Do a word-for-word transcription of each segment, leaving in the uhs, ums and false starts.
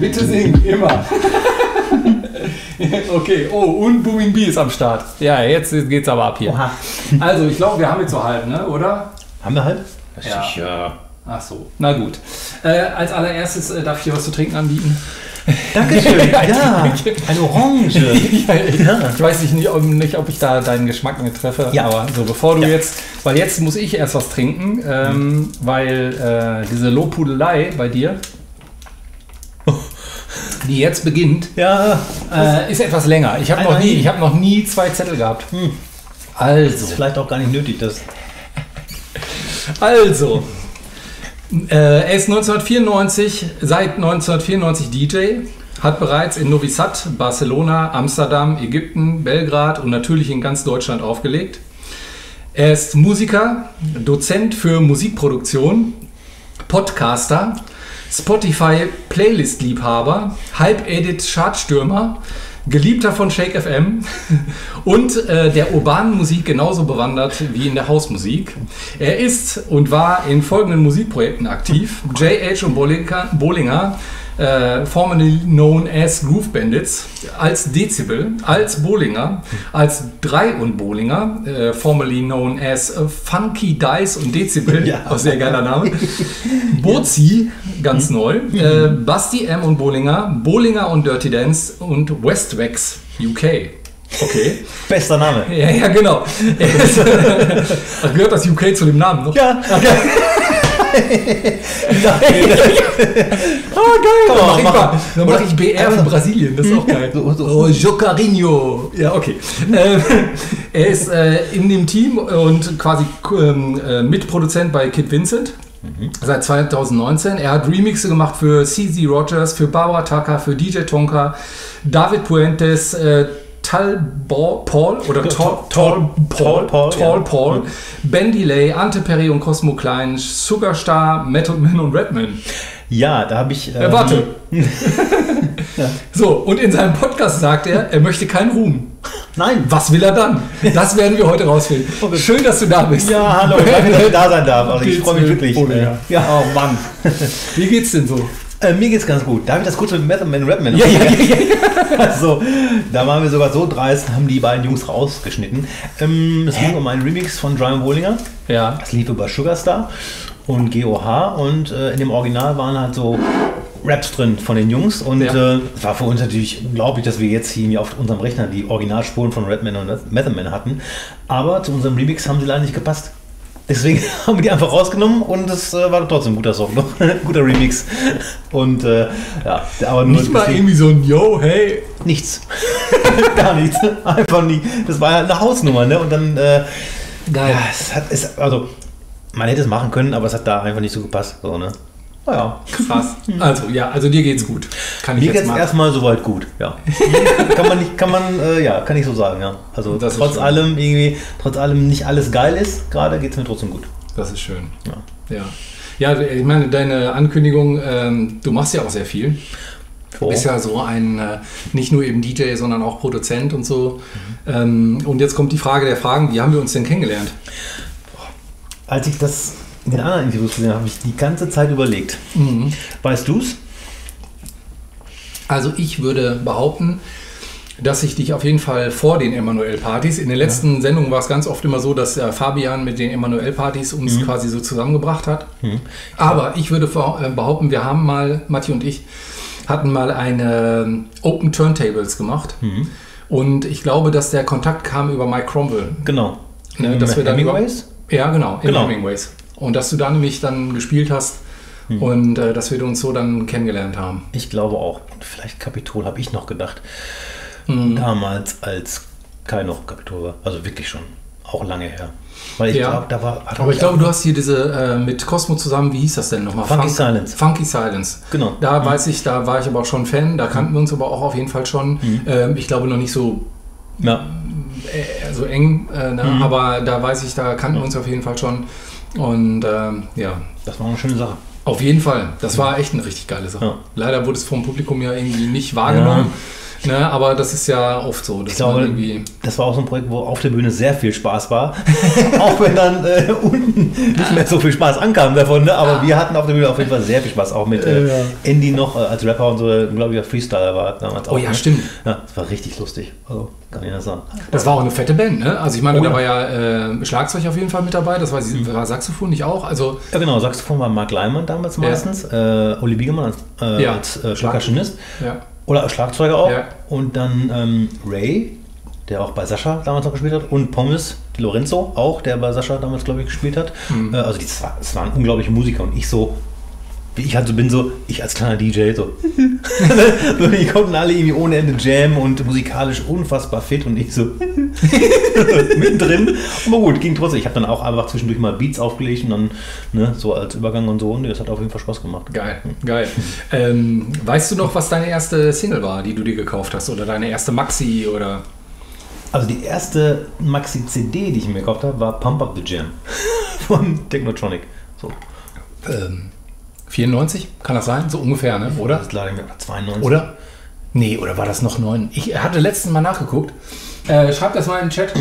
Bitte singen, immer. Okay, oh, und Booming Bee ist am Start. Ja, jetzt geht's aber ab hier. Oha. Also, ich glaube, wir haben jetzt so halb, ne? Oder? Haben wir halb? Ja. Ja. Ach so, na gut. Äh, als allererstes äh, darf ich dir was zu trinken anbieten. Dankeschön, ja, eine Orange. Ja, ich, ja. ich weiß nicht, ob, nicht, ob ich da deinen Geschmack mit treffe, ja. aber so bevor du ja. jetzt, weil jetzt muss ich erst was trinken, ähm, weil äh, diese Lobpudelei bei dir, die jetzt beginnt, ja. äh, ist etwas länger. Ich habe noch, hab noch nie zwei Zettel gehabt. Hm. Also. Das ist vielleicht auch gar nicht nötig, das. Also. Er ist neunzehnhundertvierundneunzig, seit neunzehnhundertvierundneunzig D J, hat bereits in Novi Sad, Barcelona, Amsterdam, Ägypten, Belgrad und natürlich in ganz Deutschland aufgelegt. Er ist Musiker, Dozent für Musikproduktion, Podcaster, Spotify-Playlist-Liebhaber, Halb-Edit-Chartstürmer, Geliebter von Shake F M und äh, der urbanen Musik genauso bewandert wie in der Hausmusik. Er ist und war in folgenden Musikprojekten aktiv: J H und Bollinger, äh, formerly known as Groove Bandits, als Dezibel, als Bollinger, als Drei und Bollinger, äh, formerly known as Funky Dice und Dezibel, ja. auch sehr geiler Name, Bozi, ganz neu, äh, Basti M und Bollinger, Bollinger und Dirty Dance und Westwex, U K. Okay. Bester Name. Ja, ja, genau. Gehört das U K zu dem Namen noch? Ja. Okay. Nein. Oh, geil. Komm, dann mache ich, mach ich B R für Brasilien, das ist auch geil. Oh, Jocarinho. Ja, okay. ähm, er ist äh, in dem Team und quasi ähm, äh, Mitproduzent bei Kid Vincent. Mhm. Seit zweitausendneunzehn. Er hat Remixe gemacht für CeCe Rogers, für Barbara Tucker, für D J Tonka, David Puentes, äh, Tall Paul oder Tall Paul, Tall Paul, ja. Paul ja. Ben Delay, Ante Perry und Cosmo Klein, Sugar Star, Method Man und Redman. Ja, da habe ich. Ähm äh, warte. Ja. So, und in seinem Podcast sagt er, er möchte keinen Ruhm. Nein. Was will er dann? Das werden wir heute rausfinden. Schön, dass du da bist. Ja, hallo, danke, dass ich da sein darf. Also ich freue mich wirklich. Oh, ja. ja, oh Mann. Wie geht's denn so? Äh, mir geht's ganz gut. Darf ich das kurz mit Method Man, Redman? Ja, ja, ja, ja. Also, da waren wir sogar so dreist, haben die beiden Jungs rausgeschnitten. Ähm, es Hä? ging um einen Remix von Drive Bollinger. Ja. Das lief über Sugar Star und G O H und äh, in dem Original waren halt so Raps drin von den Jungs und es ja. äh, war für uns natürlich unglaublich, dass wir jetzt hier auf unserem Rechner die Originalspuren von Redman und Method Man hatten, aber zu unserem Remix haben sie leider nicht gepasst. Deswegen haben wir die einfach rausgenommen und es äh, war trotzdem ein guter Song, ein guter Remix. Und äh, ja, aber nur nicht mal irgendwie so ein Yo, hey. Nichts. Gar nichts. Einfach nie. Das war ja eine Hausnummer, ne? Und dann, äh, geil. Ja, es hat, es, also, man hätte es machen können, aber es hat da einfach nicht so gepasst. So, ne? Naja. Krass. Also, ja, also dir geht's gut. Kann ich Mir jetzt geht's erstmal soweit gut, ja. kann man nicht, kann man, äh, ja, kann ich so sagen, ja. Also das trotz allem irgendwie, trotz allem nicht alles geil ist, gerade geht's mir trotzdem gut. Das ist schön. Ja, ja. ja ich meine, deine Ankündigung, ähm, du machst ja auch sehr viel. Du oh. bist ja so ein, äh, nicht nur eben D J, sondern auch Produzent und so. Mhm. Ähm, und jetzt kommt die Frage der Fragen, wie haben wir uns denn kennengelernt? Als ich das in den anderen Interviews gesehen habe, habe ich die ganze Zeit überlegt. Mhm. Weißt du es? Also ich würde behaupten, dass ich dich auf jeden Fall vor den Emanuel-Partys, in den letzten ja. Sendungen war es ganz oft immer so, dass äh, Fabian mit den Emanuel-Partys uns mhm. quasi so zusammengebracht hat. Mhm. Aber ich würde behaupten, wir haben mal, Matti und ich, hatten mal eine Open Turntables gemacht. Mhm. Und ich glaube, dass der Kontakt kam über Mike Cromwell. Genau. Ne, dass wir dann Hemingways? Über, ja, genau. In genau. Hemingways. Und dass du da nämlich dann gespielt hast hm. und äh, dass wir uns so dann kennengelernt haben. Ich glaube auch. Vielleicht Capitol habe ich noch gedacht. Hm. Damals, als Kai noch Capitol war. Also wirklich schon auch lange her. Weil ich ja. glaube, da war. Aber ich glaube, du hast hier diese äh, mit Cosmo zusammen, wie hieß das denn nochmal? Funky Fun Silence. Funky Silence. Genau. Da hm. weiß ich, da war ich aber auch schon Fan. Da kannten hm. wir uns aber auch auf jeden Fall schon. Hm. Ähm, ich glaube noch nicht so. Ja. Äh, so eng, äh, ne? hm. aber da weiß ich, da kannten wir hm. uns auf jeden Fall schon. Und ähm, ja. Das war eine schöne Sache. Auf jeden Fall. Das war echt eine richtig geile Sache. Ja. Leider wurde es vom Publikum ja irgendwie nicht wahrgenommen. Ne? Aber das ist ja oft so. Ich glaube, irgendwie das war auch so ein Projekt, wo auf der Bühne sehr viel Spaß war. Auch wenn dann äh, unten nicht mehr so viel Spaß ankam davon. Ne? Aber wir hatten auf der Bühne auf jeden Fall sehr viel Spaß. Auch mit äh, Andy noch äh, als Rapper und so, glaube ich, Freestyler war damals auch. Oh ja, ne? Stimmt. Ja, das war richtig lustig. Also, kann ich das sagen. Das war auch eine fette Band, ne? Also ich meine, oh, da war ja äh, Schlagzeug auf jeden Fall mit dabei. Das war, mhm. war Saxophon nicht auch? Also ja genau, Saxophon war Mark Leimann damals ja. meistens. Äh, Olli Biegemann als, äh, ja. als äh, Schlagschnist. Ja. Oder Schlagzeuger auch. Ja. Und dann ähm, Ray, der auch bei Sascha damals noch gespielt hat. Und Pommes, die Lorenzo auch, der bei Sascha damals, glaube ich, gespielt hat. Mhm. Äh, also die, das waren unglaubliche Musiker. Und ich so, wie ich halt so bin, so ich als kleiner D J, so. So die konnten alle irgendwie ohne Ende Jam und musikalisch unfassbar fit. Und ich so mittendrin. Aber gut, ging trotzdem. Ich habe dann auch einfach zwischendurch mal Beats aufgelegt und dann ne, so als Übergang und so. Und das hat auf jeden Fall Spaß gemacht. Geil, geil. Ähm, weißt du noch, was deine erste Single war, die du dir gekauft hast? Oder deine erste Maxi? Oder? Also die erste Maxi-C D, die ich mir gekauft habe, war Pump Up the Jam von Technotronic. So. Ähm. vierundneunzig? Kann das sein? So ungefähr, ne? Oder? Das leider zweiundneunzig. Oder? Nee, oder war das noch neun? Ich hatte letztens mal nachgeguckt. Äh, schreibt das mal in den Chat.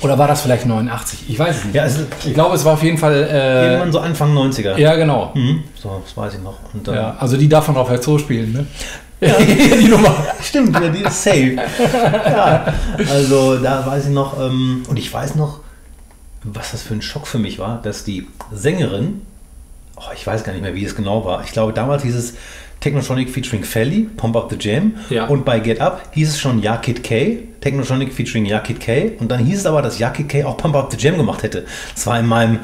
Oder war das vielleicht neunundachtzig? Ich weiß es nicht. Ja, es, ich glaube, es war auf jeden Fall... Äh, irgendwann so Anfang neunziger. Ja, genau. Mhm. So, das weiß ich noch. Und, äh, ja, also die darf man auf Herz Zoo spielen, ne? Ja, die Nummer. Stimmt, ja, die ist safe. Ja, also da weiß ich noch... Ähm, und ich weiß noch, was das für ein Schock für mich war, dass die Sängerin... Oh, ich weiß gar nicht mehr, wie es genau war. Ich glaube, damals hieß es Technotronic featuring Felly, Pump Up the Jam. Ja. Und bei Get Up hieß es schon YAKIT K, Technotronic featuring YAKIT K. Und dann hieß es aber, dass YAKIT K auch Pump Up the Jam gemacht hätte. Das war in meinem,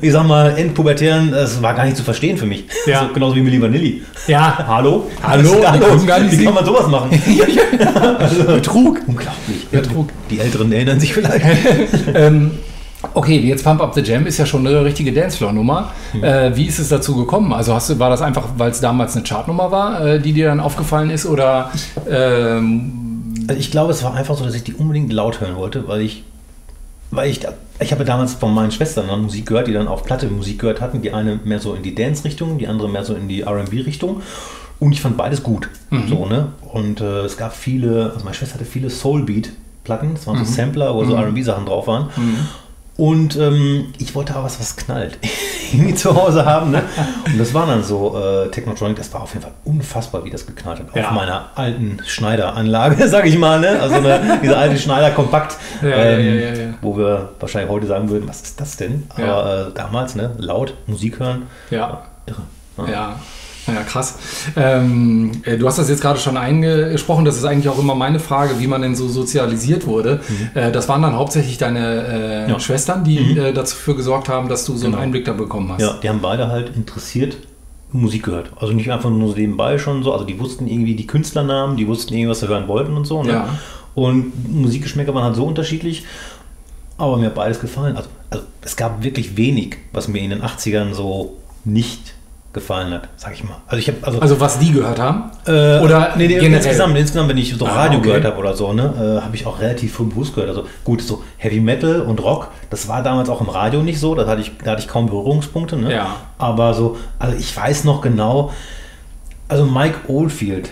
ich sag mal, endpubertären, das war gar nicht zu verstehen für mich. Ja. So, genauso wie Milli Vanilli. Ja. Hallo? Hallo? Hallo? Gar nicht wie kann man sowas machen? Also, Betrug. Unglaublich. Betrug. Die Älteren erinnern sich vielleicht. ähm. Okay, jetzt Pump Up the Jam ist ja schon eine richtige Dancefloor-Nummer. Mhm. Äh, wie ist es dazu gekommen? Also hast du, war das einfach, weil es damals eine Chartnummer war, äh, die dir dann aufgefallen ist? Oder, ähm also ich glaube, es war einfach so, dass ich die unbedingt laut hören wollte, weil ich, weil ich, ich habe damals von meinen Schwestern dann Musik gehört, die dann auf Platte Musik gehört hatten. Die eine mehr so in die Dance-Richtung, die andere mehr so in die R und B-Richtung. Und ich fand beides gut. Mhm. So, ne? Und äh, es gab viele, also meine Schwester hatte viele Soulbeat-Platten, das waren mhm. so Sampler, wo mhm. so R und B-Sachen drauf waren. Mhm. Und ähm, ich wollte aber was, was knallt, irgendwie zu Hause haben. Ne? Und das war dann so äh, Technotronic, das war auf jeden Fall unfassbar, wie das geknallt hat. Ja. Auf meiner alten Schneideranlage, sag ich mal. Ne? Also eine, diese alte Schneider-Kompakt, ja, ähm, ja, ja, ja, ja. wo wir wahrscheinlich heute sagen würden, was ist das denn? Aber ja. äh, damals, ne? Laut, Musik hören, ja. irre. Ja. ja. Ja, krass. Ähm, du hast das jetzt gerade schon angesprochen, das ist eigentlich auch immer meine Frage, wie man denn so sozialisiert wurde. Mhm. Äh, das waren dann hauptsächlich deine äh, ja. Schwestern, die mhm. äh, dafür gesorgt haben, dass du so genau. einen Einblick da bekommen hast. Ja, die haben beide halt interessiert Musik gehört. Also nicht einfach nur so nebenbei schon so, also die wussten irgendwie die Künstlernamen, die wussten irgendwie, was sie hören wollten und so. Ne? Ja. Und Musikgeschmäcker waren halt so unterschiedlich, aber mir hat beides gefallen. Also, also es gab wirklich wenig, was mir in den achtzigern so nicht gefallen hat, sag ich mal. Also, ich hab, also, also was die gehört haben? Äh, oder nee, nee, insgesamt, insgesamt, wenn ich so ah, Radio okay. gehört habe oder so, ne, äh, habe ich auch relativ früh Blues gehört. Also gut, so Heavy Metal und Rock, das war damals auch im Radio nicht so, da hatte ich, da hatte ich kaum Berührungspunkte. Ne? Ja. Aber so, also ich weiß noch genau, also Mike Oldfield.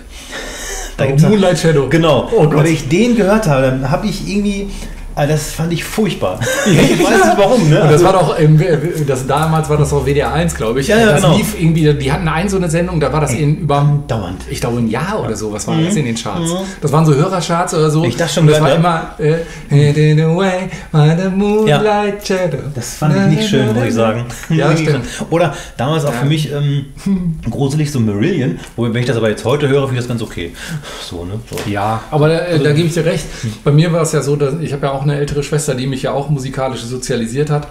Da oh, Moonlight das, Shadow. Genau. Oh, und wenn ich den gehört habe, dann habe ich irgendwie... Also das fand ich furchtbar. Ich weiß nicht warum. Ne? Und das war doch, das, damals war das auch W D R eins, glaube ich. Ja, ja, das genau. lief irgendwie, die hatten eine so eine Sendung, da war das eben über dauernd. Ich glaube ein Jahr oder so, was war mhm. das in den Charts? Mhm. Das waren so Hörercharts oder so. Ich dachte schon, das war immer. Äh, ja. Das fand ich nicht schön, muss ich sagen. Ja, stimmt. Oder damals auch ja. für mich ähm, gruselig so Marillion, wenn ich das aber jetzt heute höre, finde ich das ganz okay. So, ne? So. Ja, aber da, also, da gebe ich dir recht. Bei mir war es ja so, dass ich habe ja auch eine ältere Schwester, die mich ja auch musikalisch sozialisiert hat.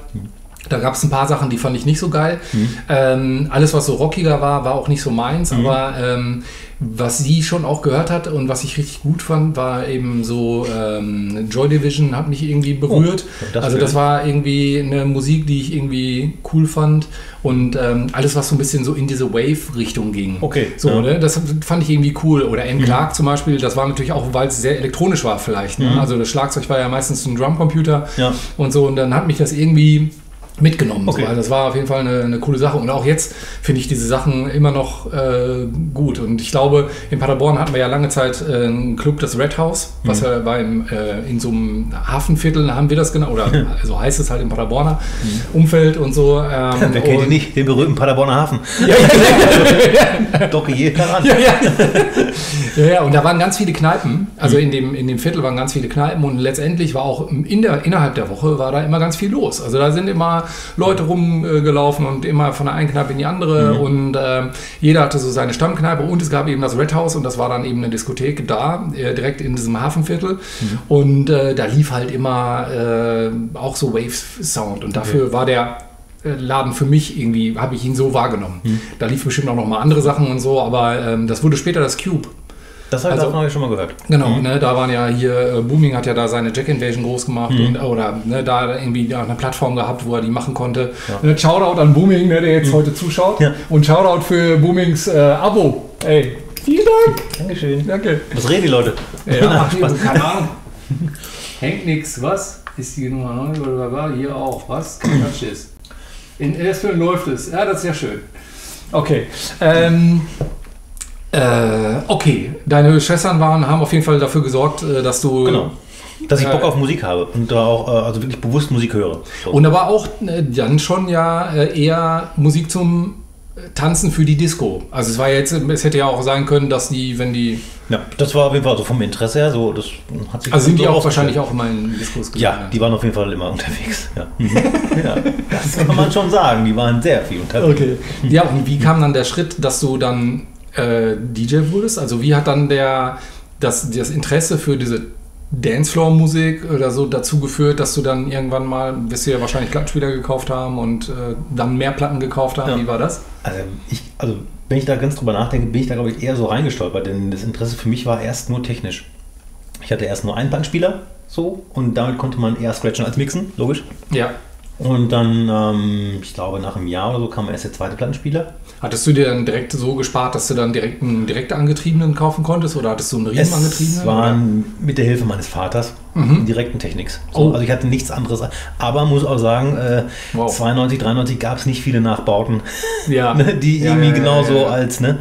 Da gab es ein paar Sachen, die fand ich nicht so geil. Mhm. Ähm, alles, was so rockiger war, war auch nicht so meins. Mhm. Aber ähm, was sie schon auch gehört hat und was ich richtig gut fand, war eben so ähm, Joy Division hat mich irgendwie berührt. Oh, das also das war irgendwie eine Musik, die ich irgendwie cool fand. Und ähm, alles, was so ein bisschen so in diese Wave-Richtung ging. Okay. So, ja. ne? Das fand ich irgendwie cool. Oder Anne mhm. Clark zum Beispiel, das war natürlich auch, weil es sehr elektronisch war vielleicht. Ne? Mhm. Also das Schlagzeug war ja meistens ein Drumcomputer ja. und so. Und dann hat mich das irgendwie... mitgenommen. Okay. So, also das war auf jeden Fall eine, eine coole Sache. Und auch jetzt finde ich diese Sachen immer noch äh, gut. Und ich glaube, in Paderborn hatten wir ja lange Zeit äh, einen Club, das Red House, was mhm. ja war im, äh, in so einem Hafenviertel, haben wir das genau, oder so heißt es halt im Paderborner mhm. Umfeld und so. Ähm, Wer kennt ihn nicht? Den berühmten Paderborner Hafen. Ja, ja, ja. Doch jeder ran. Ja, ja. ja, und da waren ganz viele Kneipen. Also mhm. in, dem, in dem Viertel waren ganz viele Kneipen und letztendlich war auch in der, innerhalb der Woche war da immer ganz viel los. Also da sind immer Leute rumgelaufen und immer von der einen Kneipe in die andere mhm. und äh, jeder hatte so seine Stammkneipe und es gab eben das Red House und das war dann eben eine Diskothek da, äh, direkt in diesem Hafenviertel mhm. und äh, da lief halt immer äh, auch so Wave-Sound und dafür okay. war der Laden für mich irgendwie, habe ich ihn so wahrgenommen. Mhm. Da lief bestimmt auch noch mal andere Sachen und so, aber ähm, das wurde später das Cube. Das habe also, ich schon mal gehört. Genau, mhm. ne, da waren ja hier, äh, Booming hat ja da seine Jack Invasion groß gemacht mhm. und, oder ne, da irgendwie ja, eine Plattform gehabt, wo er die machen konnte. Ja. Ne, Shoutout an Booming, ne, der jetzt mhm. heute zuschaut. Ja. Und Shoutout für Boomings äh, Abo. Ey, vielen Dank. Dankeschön. Danke. Was reden die Leute? Ja, ja, keine Ahnung. Hängt nix, was? Ist die Nummer neun? Hier auch, was? Quatsch ist. In Erstfällen läuft es. Ja, das ist ja schön. Okay. Ähm, Äh, okay, deine Schwestern waren, haben auf jeden Fall dafür gesorgt, dass du... Genau, dass ich Bock äh, auf Musik habe und da auch also wirklich bewusst Musik höre. So. Und aber auch dann schon ja eher Musik zum Tanzen für die Disco. Also es war jetzt, es hätte ja auch sein können, dass die, wenn die... Ja, das war auf jeden Fall so vom Interesse her, so das hat sich... Also sind die auch wahrscheinlich auch immer in Diskos gewesen? Ja, die waren auf jeden Fall immer unterwegs. Ja. ja, das kann man schon sagen, die waren sehr viel unterwegs. Okay. Ja, und wie kam dann der Schritt, dass du dann... D J wurdest? Also wie hat dann der, das, das Interesse für diese Dancefloor-Musik oder so dazu geführt, dass du dann irgendwann mal, wirst du ja wahrscheinlich Plattenspieler gekauft haben und äh, dann mehr Platten gekauft haben, ja. Wie war das? Also, ich, also wenn ich da ganz drüber nachdenke, bin ich da glaube ich eher so reingestolpert, denn das Interesse für mich war erst nur technisch. Ich hatte erst nur einen Plattenspieler, so, und damit konnte man eher scratchen als mixen, logisch. Ja. Und dann, ähm, ich glaube, nach einem Jahr oder so kam erst der zweite Plattenspieler. Hattest du dir dann direkt so gespart, dass du dann direkt einen direkt angetriebenen kaufen konntest oder hattest du einen Riemen angetriebenen? Es waren oder? Mit der Hilfe meines Vaters mhm. direkten Techniks. So, oh. Also ich hatte nichts anderes. Aber muss auch sagen, äh, wow. zweiundneunzig, dreiundneunzig gab es nicht viele Nachbauten, ja. ne, die ja, irgendwie ja, ja, genauso ja, ja. als... Ne,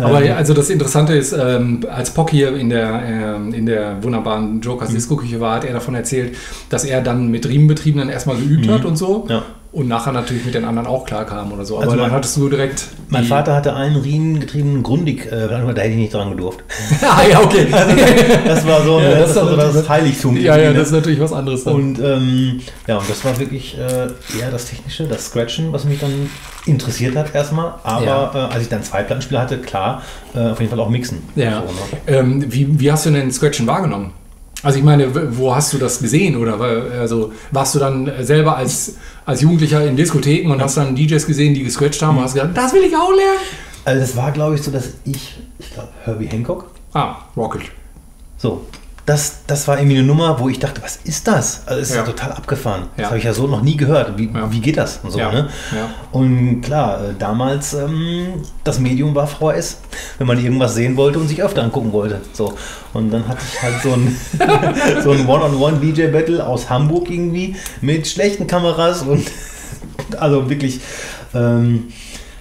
aber ja, also das Interessante ist, ähm, als Pock hier in der, ähm, in der wunderbaren Jokers Disco-Küche war, hat er davon erzählt, dass er dann mit Riemenbetrieben dann erstmal geübt mhm. hat und so. Ja. Und nachher natürlich mit den anderen auch klar kam oder so. Aber also mein, dann hattest du direkt... Mein Vater hatte einen riemengetriebenen Grundig, äh, da hätte ich nicht dran gedurft. ah ja, okay. Also, das war so ja, das, das, war das, das Heiligtum. Ja, ja, das ist natürlich was anderes dann. Und ähm, ja, und das war wirklich äh, eher das Technische, das Scratchen, was mich dann interessiert hat erstmal. Aber ja. äh, als ich dann zwei Plattenspieler hatte, klar, äh, auf jeden Fall auch mixen. Ja. So, ne? ähm, wie, wie hast du denn Scratchen wahrgenommen? Also ich meine, wo hast du das gesehen? Oder also warst du dann selber als, als Jugendlicher in Diskotheken und hast dann D Js gesehen, die gescratcht haben und hast gedacht, das will ich auch lernen? Also das war, glaube ich, so, dass ich, ich glaube, Herbie Hancock. Ah, Rocket. So, das, das war irgendwie eine Nummer, wo ich dachte, was ist das? Also es ist ja total abgefahren. Ja. Das habe ich ja so noch nie gehört. Wie, ja. wie geht das? Und so, ja. Ne? Ja. Und klar, damals, ähm, das Medium war V H S, wenn man irgendwas sehen wollte und sich öfter angucken wollte. So. Und dann hatte ich halt so ein, so ein One-on-One-D J-Battle aus Hamburg irgendwie mit schlechten Kameras und also wirklich ähm,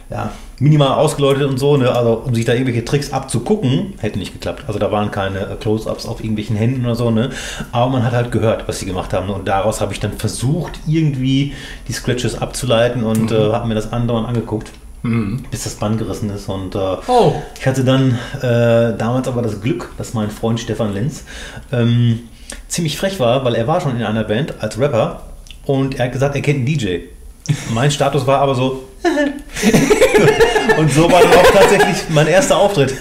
ja, minimal ausgeläutet und so. Ne? Also um sich da irgendwelche Tricks abzugucken, hätte nicht geklappt. Also da waren keine Close-Ups auf irgendwelchen Händen oder so. Ne? Aber man hat halt gehört, was sie gemacht haben. Und daraus habe ich dann versucht, irgendwie die Scratches abzuleiten und mhm. äh, habe mir das andauernd angeguckt. Mhm. Bis das Band gerissen ist und äh, oh. ich hatte dann äh, damals aber das Glück, dass mein Freund Stefan Lenz ähm, ziemlich frech war, weil er war schon in einer Band als Rapper und er hat gesagt, er kennt einen D J. Mein Status war aber so und so war dann auch tatsächlich mein erster Auftritt.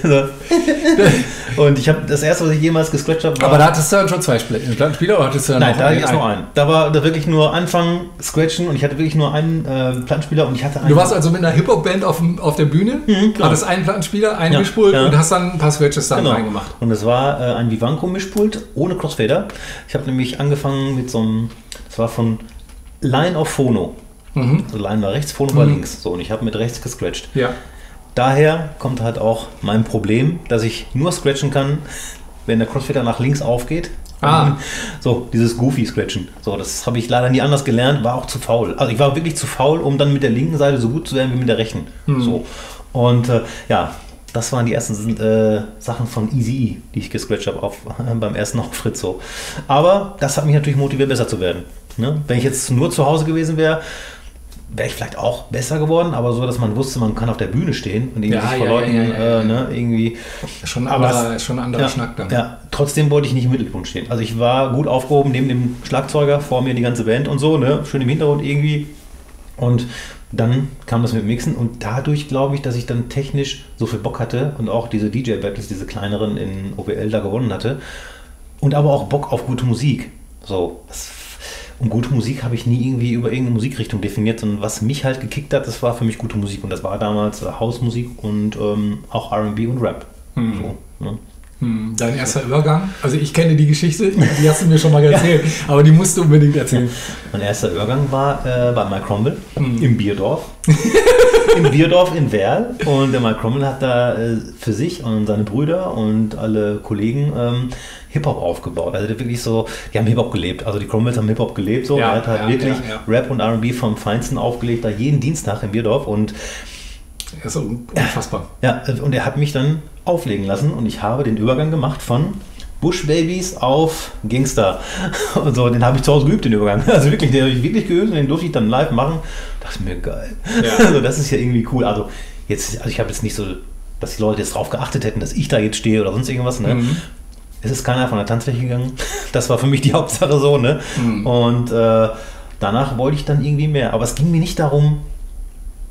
Und ich habe das erste, was ich jemals gescratcht habe, war... Aber da hattest du dann schon zwei Plattenspieler oder hattest du dann... Nein, da hatte ich erst nur einen. Da war da wirklich nur Anfang scratchen und ich hatte wirklich nur einen äh, Plattenspieler und ich hatte einen... Du warst also mit einer Hip-Hop-Band auf, auf der Bühne, mhm, hattest einen Plattenspieler, einen ja, Mischpult ja. und hast dann ein paar Scratches da genau. reingemacht. Und es war äh, ein Vivanco-Mischpult ohne Crossfader. Ich habe nämlich angefangen mit so einem... Das war von Line auf Phono. Mhm. Also Line war rechts, Phono mhm. war links. So, und ich habe mit rechts gescratcht. Ja. Daher kommt halt auch mein Problem, dass ich nur scratchen kann, wenn der Crossfader nach links aufgeht Ah. So, dieses Goofy-Scratchen. So, das habe ich leider nie anders gelernt, war auch zu faul. Also ich war wirklich zu faul, um dann mit der linken Seite so gut zu werden wie mit der rechten. Hm. So. Und äh, ja, das waren die ersten äh, Sachen von Easy, die ich gescratcht habe äh, beim ersten Auftritt. So. Aber das hat mich natürlich motiviert, besser zu werden. Ne? Wenn ich jetzt nur zu Hause gewesen wäre, wäre ich vielleicht auch besser geworden, aber so, dass man wusste, man kann auf der Bühne stehen und irgendwie ja, sich vor ja, Leuten ja, ja, ja, äh, ne, irgendwie... Schon ein anderer, das, schon ein anderer ja, Schnack dann. Ja, trotzdem wollte ich nicht im Mittelpunkt stehen. Also ich war gut aufgehoben, neben dem Schlagzeuger, vor mir die ganze Band und so, ne, schön im Hintergrund irgendwie. Und dann kam das mit Mixen und dadurch glaube ich, dass ich dann technisch so viel Bock hatte und auch diese D J-Battles, diese kleineren in O B L da gewonnen hatte und aber auch Bock auf gute Musik. So, das Und gute Musik habe ich nie irgendwie über irgendeine Musikrichtung definiert, sondern was mich halt gekickt hat, das war für mich gute Musik. Und das war damals Hausmusik und ähm, auch R und B und Rap. Hm. So, ne? hm. Dein erster so. Übergang? Also ich kenne die Geschichte, die hast du mir schon mal erzählt, ja. aber die musst du unbedingt erzählen. Mein erster Übergang war äh, bei Mike Cromwell hm. im Bierdorf. Im Bierdorf in Werl. Und der Mike Cromwell hat da äh, für sich und seine Brüder und alle Kollegen ähm, Hip-Hop aufgebaut. Also der wirklich so, die haben Hip-Hop gelebt. Also die Cromwells haben Hip-Hop gelebt. So. Ja, er hat halt ja, wirklich ja, ja. Rap und R und B vom Feinsten aufgelegt, da jeden Dienstag im Bierdorf. Und das ist unfassbar. Ja, und er hat mich dann auflegen lassen und ich habe den Übergang gemacht von Bushbabys auf Gangster. Und so, den habe ich zu Hause geübt, den Übergang. Also wirklich, den habe ich wirklich geübt und den durfte ich dann live machen. Dachte mir, geil. Ja. Also das ist ja irgendwie cool. Also jetzt, also ich habe jetzt nicht so, dass die Leute jetzt drauf geachtet hätten, dass ich da jetzt stehe oder sonst irgendwas. Ne? Mhm. Es ist keiner von der Tanzfläche gegangen. Das war für mich die Hauptsache so. Ne? Mhm. Und äh, danach wollte ich dann irgendwie mehr. Aber es ging mir nicht darum,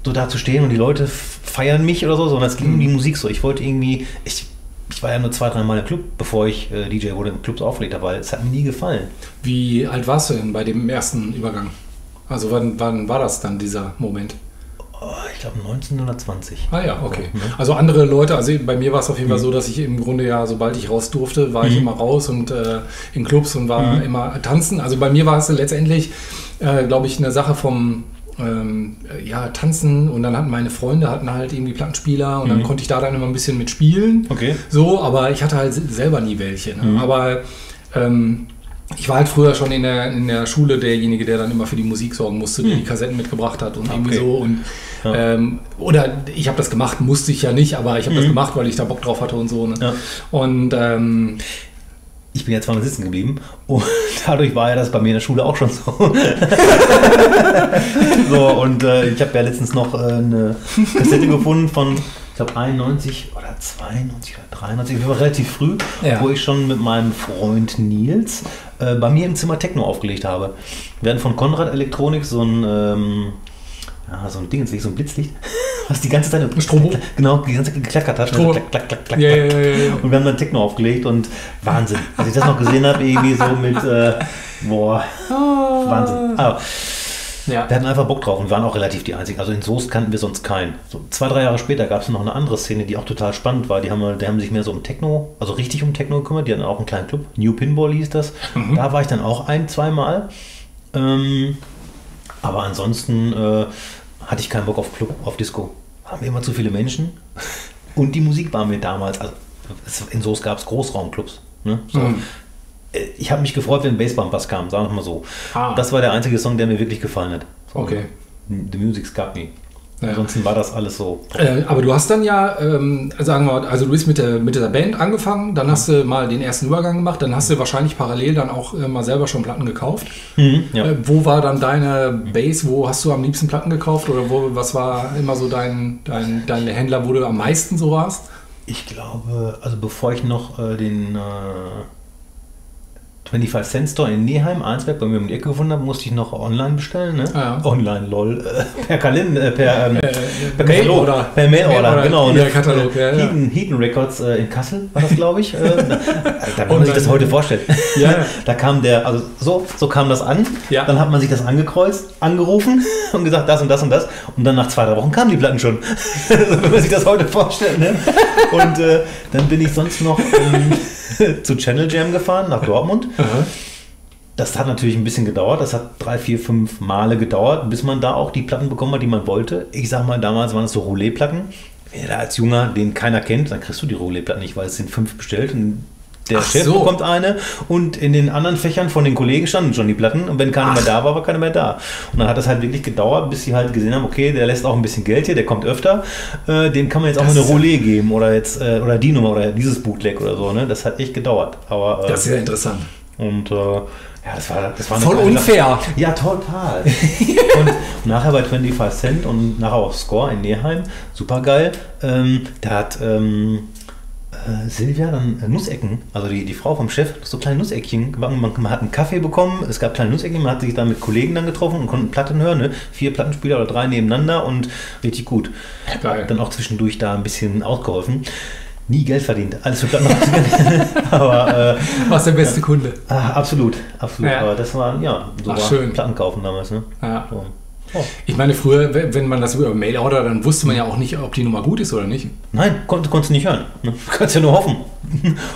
so da zu stehen und die Leute feiern mich oder so, sondern es ging mhm. um die Musik so. Ich wollte irgendwie, ich, ich war ja nur zwei, drei Mal im Club, bevor ich äh, D J wurde, im Clubs aufgelegt habe, weil es hat mir nie gefallen. Wie alt warst du denn bei dem ersten Übergang? Also wann, wann war das dann, dieser Moment? Ich glaube neunzehnhundertzwanzig. Ah ja, okay. Also andere Leute, also bei mir war es auf jeden Fall mhm. so, dass ich im Grunde ja, sobald ich raus durfte, war mhm. ich immer raus und äh, in Clubs und war mhm. immer tanzen. Also bei mir war es letztendlich, äh, glaube ich, eine Sache vom ähm, ja, Tanzen und dann hatten meine Freunde hatten halt irgendwie Plattenspieler und mhm. dann konnte ich da dann immer ein bisschen mit spielen. Okay. So, aber ich hatte halt selber nie welche. Ne? Mhm. Aber ähm, ich war halt früher schon in der, in der Schule derjenige, der dann immer für die Musik sorgen musste, der hm. die Kassetten mitgebracht hat und okay. irgendwie so. Und, ja. ähm, oder ich habe das gemacht, musste ich ja nicht, aber ich habe mhm. das gemacht, weil ich da Bock drauf hatte und so. Ne? Ja. Und ähm, ich bin jetzt zweimal sitzen geblieben und dadurch war ja das bei mir in der Schule auch schon so. So und äh, ich habe ja letztens noch äh, eine Kassette gefunden von, ich glaube, einundneunzig oder zweiundneunzig oder dreiundneunzig, ich war relativ früh, ja. wo ich schon mit meinem Freund Nils äh, bei mir im Zimmer Techno aufgelegt habe. Wir hatten von Konrad Elektronik so ein, ähm, ja, so ein Dingenslicht, so ein Blitzlicht, was die ganze Zeit Strom, genau, die ganze Zeit geklackert hat. Also klack, klack, klack, klack, ja, ja, ja, ja. Und wir haben dann Techno aufgelegt und Wahnsinn. Als ich das noch gesehen habe, irgendwie so mit, äh, boah, ah. Wahnsinn. Aber, ja. Wir hatten einfach Bock drauf und waren auch relativ die Einzigen. Also in Soest kannten wir sonst keinen. So zwei, drei Jahre später gab es noch eine andere Szene, die auch total spannend war. Die haben, die haben sich mehr so um Techno, also richtig um Techno gekümmert. Die hatten auch einen kleinen Club, New Pinball hieß das. Mhm. Da war ich dann auch ein-, zweimal. Ähm, aber ansonsten äh, hatte ich keinen Bock auf Club, auf Disco. Haben wir immer zu viele Menschen. Und die Musik war mir damals, also in Soest gab es Großraumclubs. Ne? So. Mhm. Ich habe mich gefreut, wenn Bassbumpers kam, sagen wir mal so. Ah. Das war der einzige Song, der mir wirklich gefallen hat. So, okay. The Music's Got Me. Ja. Ansonsten war das alles so. Äh, aber du hast dann ja, ähm, sagen wir, also du bist mit der, mit der Band angefangen, dann hast du mal den ersten Übergang gemacht, dann hast du wahrscheinlich parallel dann auch äh, mal selber schon Platten gekauft. Mhm, ja. äh, wo war dann deine Base, wo hast du am liebsten Platten gekauft oder wo, was war immer so dein, dein, dein Händler, wo du am meisten so warst? Ich glaube, also bevor ich noch äh, den... Äh fünfundzwanzig Cent Store in Neheim, Arnsberg, bei mir um die Ecke gefunden habe, musste ich noch online bestellen. Ne? Ah, ja. Online, lol. Äh, per Kalender, äh, per, ähm, äh, äh, per Katalog. Oder, per Mail-Order, genau. Ne? Katalog, ja, ja. Heaton Records äh, in Kassel war das, glaube ich. Äh, da, da kann man sich das heute vorstellen. Ja. Da kam der, also so, so kam das an. Ja. Dann hat man sich das angekreuzt, angerufen und gesagt, das und das und das. Und dann nach zwei, drei Wochen kamen die Platten schon. Wenn man sich das heute vorstellt. Ne? Und äh, dann bin ich sonst noch ähm, zu Channel Jam gefahren, nach Dortmund. Aha. Das hat natürlich ein bisschen gedauert, das hat drei, vier, fünf Male gedauert, bis man da auch die Platten bekommen hat, die man wollte. Ich sag mal, damals waren es so Roulet-Platten. Wenn du da als Junger, den keiner kennt, dann kriegst du die Roulet-Platten nicht, weil es sind fünf bestellt und Der Ach Chef so. bekommt eine und in den anderen Fächern von den Kollegen standen schon die Platten und wenn keiner Ach. mehr da war, war keiner mehr da. Und dann hat das halt wirklich gedauert, bis sie halt gesehen haben, okay, der lässt auch ein bisschen Geld hier, der kommt öfter, äh, dem kann man jetzt das auch eine Roulette geben oder jetzt äh, oder die Nummer oder dieses Bootleg oder so, ne? Das hat echt gedauert. Aber, äh, das ist ja interessant. Und äh, ja, das war, das war voll unfair. Lacht. Ja, total. Und nachher bei fünfundzwanzig Cent und nachher auch Score in Neheim, super geil. Ähm, da hat ähm, Silvia dann Nussecken, also die, die Frau vom Chef, so kleine Nusseckchen. Man, man hat einen Kaffee bekommen, es gab kleine Nusseckchen, man hat sich dann mit Kollegen dann getroffen und konnten Platten hören, ne? Vier Plattenspieler oder drei nebeneinander und richtig gut. Geil. Dann auch zwischendurch da ein bisschen ausgeholfen. Nie Geld verdient, alles für Platten. Aber äh, warst der beste ja. Kunde. Ah, absolut, absolut. Ja. Aber das waren ja so Ach, war schön. Platten kaufen damals, ne? Ja. So. Oh. Ich meine, früher, wenn man das über Mail order, dann wusste man ja auch nicht, ob die Nummer gut ist oder nicht. Nein, konntest du nicht hören. Du kannst ja nur hoffen.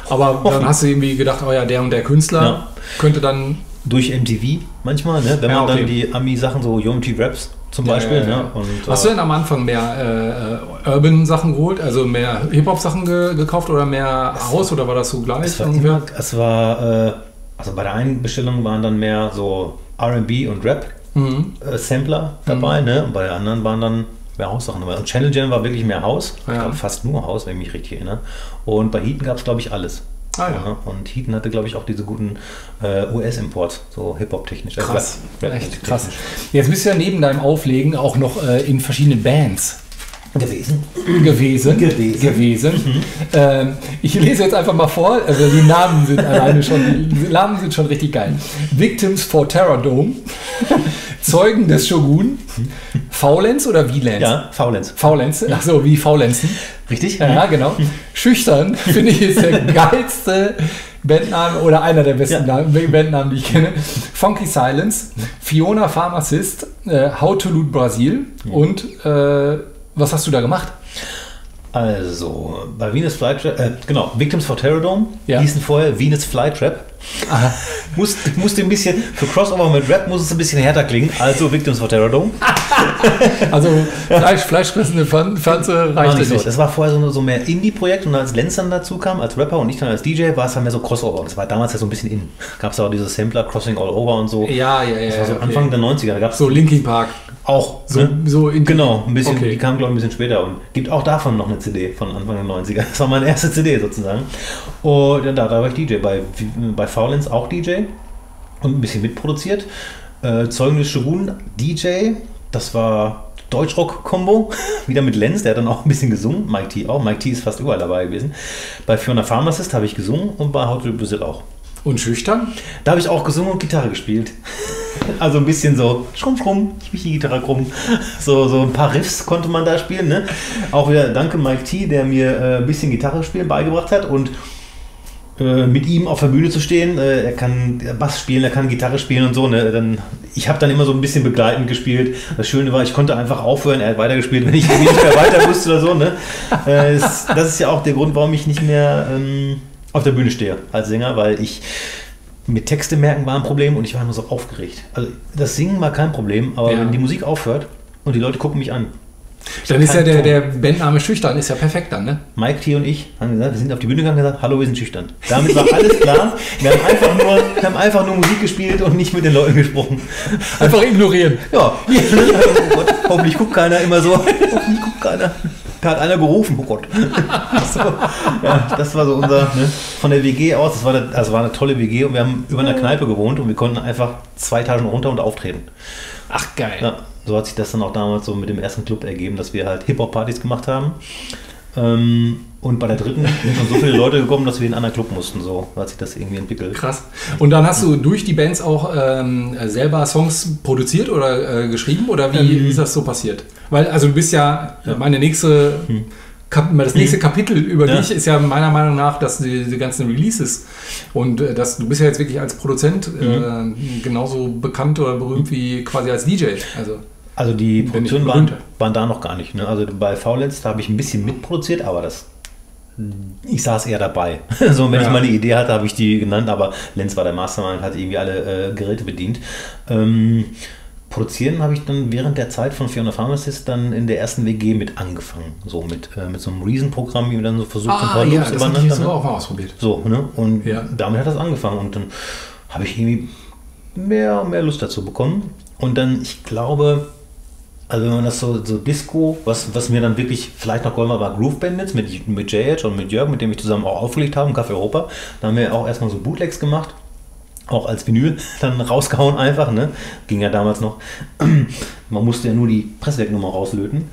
Aber hoffen. Dann hast du irgendwie gedacht, oh ja, der und der Künstler ja. könnte dann... Durch M T V manchmal, ne? Wenn ja, man okay. dann die Ami-Sachen, so U M T-Raps zum ja, Beispiel. Ja, ja. Ne? Und, hast du denn am Anfang mehr äh, Urban-Sachen geholt, also mehr Hip-Hop-Sachen ge- gekauft oder mehr House oder war das so gleich? Es war, immer, es war äh, also bei der einen Bestellung waren dann mehr so R and B und Rap. Mhm. Sampler dabei, mhm. ne? Und bei den anderen waren dann mehr Haussachen dabei. Und Channel Jam war wirklich mehr Haus, ja. Ich glaube fast nur Haus, wenn ich mich richtig erinnere. Und bei Heaton gab es, glaube ich, alles. Ah, ja. Und Heaton hatte, glaube ich, auch diese guten äh, U S-Imports, so Hip-Hop-technisch. Krass, also, echt krass. Jetzt bist du ja neben deinem Auflegen auch noch äh, in verschiedenen Bands gewesen. Gewesen. Gewesen. gewesen. Mhm. Ähm, ich lese jetzt einfach mal vor, also die Namen sind alleine schon, die Namen sind schon richtig geil. Victims for Terror Dome, Zeugen des Shogun, Faulenz oder Wielenz? Ja, Faulenz. Faulenz, ach so, wie Faulenzen. Richtig? Ja, genau. Schüchtern finde ich ist der geilste Bandname oder einer der besten ja. Namen, Bandnamen, die ich kenne. Funky Silence, Fiona Pharmacist, äh, How to Loot Brasil ja. und äh, was hast du da gemacht? Also, bei Venus Flytrap, äh, genau, Victims for Terror Dome ja. hießen vorher Venus Flytrap. Ah. Musste musst ein bisschen, für Crossover mit Rap muss es ein bisschen härter klingen, also Victims for Terror Dome. Also, Fleisch, fleischfressende Pflanze reicht nicht. So. Das war vorher so, so mehr Indie-Projekt und als Lenz dann dazu kam, als Rapper und ich dann als D J, war es dann mehr so Crossover. Das war damals ja so ein bisschen in. Gab es auch diese Sampler, Crossing All Over und so. Ja, ja, ja. Das war so okay. Anfang der neunziger. Gab's so Linkin Park. Auch. So, ne? so in Genau, ein bisschen, okay. Die kam, glaube ich, ein bisschen später und gibt auch davon noch eine C D von Anfang der neunziger. Das war meine erste C D sozusagen. Und ja, da, da war ich D J. Bei, bei Faulenz auch D J und ein bisschen mitproduziert. Äh, Zeugen des Shogun, D J, das war Deutschrock-Kombo, wieder mit Lenz, der hat dann auch ein bisschen gesungen. Mike T auch. Mike T ist fast überall dabei gewesen. Bei Fiona Pharmacist habe ich gesungen und bei How to Brazil auch. Und schüchtern? Da habe ich auch gesungen und Gitarre gespielt. Also ein bisschen so schrumm, schrumm, ich mich die Gitarre krumm. So, so ein paar Riffs konnte man da spielen. Ne? Auch wieder danke Mike T, der mir äh, ein bisschen Gitarre spielen beigebracht hat und äh, mit ihm auf der Bühne zu stehen. Äh, er kann Bass spielen, er kann Gitarre spielen und so. Ne? Dann, ich habe dann immer so ein bisschen begleitend gespielt. Das Schöne war, ich konnte einfach aufhören. Er hat weitergespielt, wenn ich nicht mehr weiter wusste oder so. Ne? Äh, das, das ist ja auch der Grund, warum ich nicht mehr... Ähm, auf der Bühne stehe als Sänger, weil ich mit Texte merken war ein Problem und ich war immer so aufgeregt. Also das Singen war kein Problem, aber ja. wenn die Musik aufhört und die Leute gucken mich an. Dann ist ja der, der Bandname Schüchtern, ist ja perfekt dann, ne? Mike T und ich haben gesagt, wir sind auf die Bühne gegangen und gesagt, hallo, wir sind schüchtern. Damit war alles klar. Wir haben einfach nur, wir haben einfach nur Musik gespielt und nicht mit den Leuten gesprochen. Einfach ignorieren. Ja. Oh Gott, hoffentlich guckt keiner immer so. Hoffentlich guckt keiner. Da hat einer gerufen, oh Gott. So, ja, das war so unser, ne, von der W G aus, das war, eine, also war eine tolle W G und wir haben über einer Kneipe gewohnt und wir konnten einfach zwei Etagen runter und auftreten. Ach geil. Ja, so hat sich das dann auch damals so mit dem ersten Club ergeben, dass wir halt Hip-Hop-Partys gemacht haben. Ähm, und bei der dritten sind schon so viele Leute gekommen, dass wir in einen anderen Club mussten. So hat sich das irgendwie entwickelt. Krass. Und dann hast du durch die Bands auch ähm, selber Songs produziert oder äh, geschrieben? Oder wie, ähm, wie ist das so passiert? Weil, also du bist ja, ja. meine nächste, hm. Kap- das nächste hm. Kapitel über ja. dich ist ja meiner Meinung nach, dass die, die ganzen Releases und dass du bist ja jetzt wirklich als Produzent mhm. äh, genauso bekannt oder berühmt wie quasi als D J. Also. Also die Produktionen waren, waren da noch gar nicht. Ne? Also bei Faulenz, da habe ich ein bisschen mitproduziert, aber das, ich saß eher dabei. Also wenn ja. ich mal eine Idee hatte, habe ich die genannt, aber Lenz war der Mastermind, hat irgendwie alle äh, Geräte bedient. Ähm, Produzieren habe ich dann während der Zeit von Fiona Pharmacist dann in der ersten W G mit angefangen. So mit, äh, mit so einem Reason-Programm, wie wir dann so versucht haben. Ah, ja, das habe ich jetzt auch mal ausprobiert. So, ne? Und ja. damit hat das angefangen. Und dann habe ich irgendwie mehr und mehr Lust dazu bekommen. Und dann, ich glaube, also wenn man das so, so Disco, was, was mir dann wirklich vielleicht noch geholfen war, war Groove Bandits mit, mit J H und mit Jörg, mit dem ich zusammen auch aufgelegt habe, im Café Europa. Da haben wir auch erstmal so Bootlegs gemacht. Auch als Vinyl dann rausgehauen einfach, ne? Ging ja damals noch. Man musste ja nur die Presswerknummer rauslöten,